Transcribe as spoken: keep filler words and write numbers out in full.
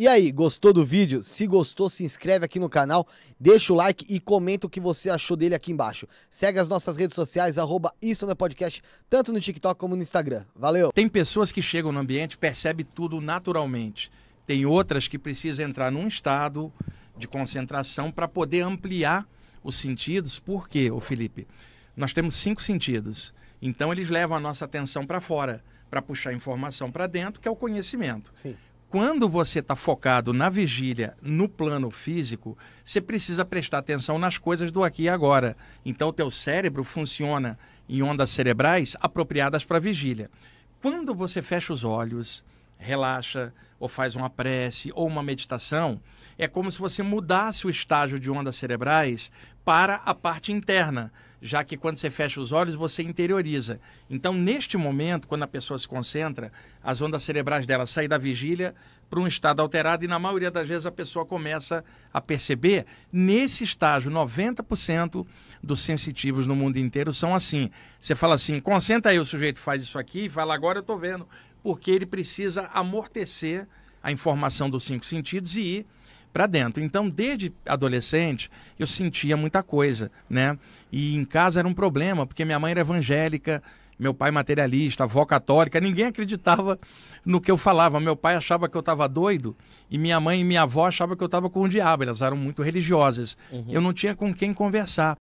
E aí, gostou do vídeo? Se gostou, se inscreve aqui no canal, deixa o like e comenta o que você achou dele aqui embaixo. Segue as nossas redes sociais, arroba Isto Não É Podcast, tanto no TikTok como no Instagram. Valeu! Tem pessoas que chegam no ambiente e percebem tudo naturalmente. Tem outras que precisam entrar num estado de concentração para poder ampliar os sentidos. Por quê, ô Felipe? Nós temos cinco sentidos. Então, eles levam a nossa atenção para fora, para puxar informação para dentro, que é o conhecimento. Sim. Quando você está focado na vigília, no plano físico, você precisa prestar atenção nas coisas do aqui e agora. Então, o teu cérebro funciona em ondas cerebrais apropriadas para a vigília. Quando você fecha os olhos, relaxa, ou faz uma prece, ou uma meditação, é como se você mudasse o estágio de ondas cerebrais para a parte interna, já que quando você fecha os olhos, você interioriza. Então, neste momento, quando a pessoa se concentra, as ondas cerebrais dela saem da vigília para um estado alterado e, na maioria das vezes, a pessoa começa a perceber. Nesse estágio, noventa por cento dos sensitivos no mundo inteiro são assim. Você fala assim, concentra aí, o sujeito faz isso aqui e fala, agora eu estou vendo, porque ele precisa amortecer a informação dos cinco sentidos e ir para dentro. Então, desde adolescente, eu sentia muita coisa, né? E em casa era um problema, porque minha mãe era evangélica, meu pai materialista, avó católica, ninguém acreditava no que eu falava. Meu pai achava que eu estava doido e minha mãe e minha avó achavam que eu estava com o diabo, elas eram muito religiosas. Uhum. Eu não tinha com quem conversar.